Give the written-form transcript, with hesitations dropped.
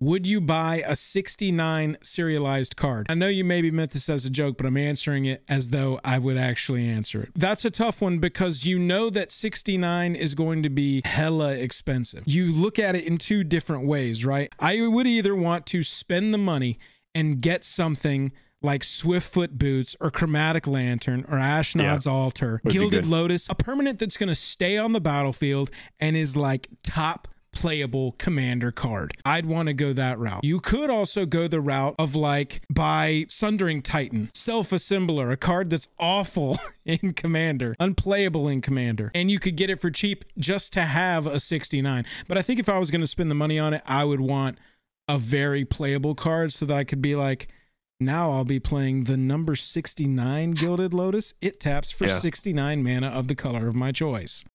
Would you buy a 69 serialized card? I know you maybe meant this as a joke, but I'm answering it as though I would actually answer it. That's a tough one because you know that 69 is going to be hella expensive. You look at it in two different ways, right? I would either want to spend the money and get something like Swiftfoot Boots or Chromatic Lantern or Ashnod's Altar, Gilded Lotus, a permanent that's going to stay on the battlefield and is like top playable commander card. I'd want to go that route. You could also go the route of like buy Sundering Titan, Self-Assembler, a card that's awful in Commander, unplayable in Commander, and you could get it for cheap just to have a 69. But I think if I was going to spend the money on it, I would want a very playable card so that I could be like, now I'll be playing the number 69 Gilded Lotus. It taps for 69 mana of the color of my choice.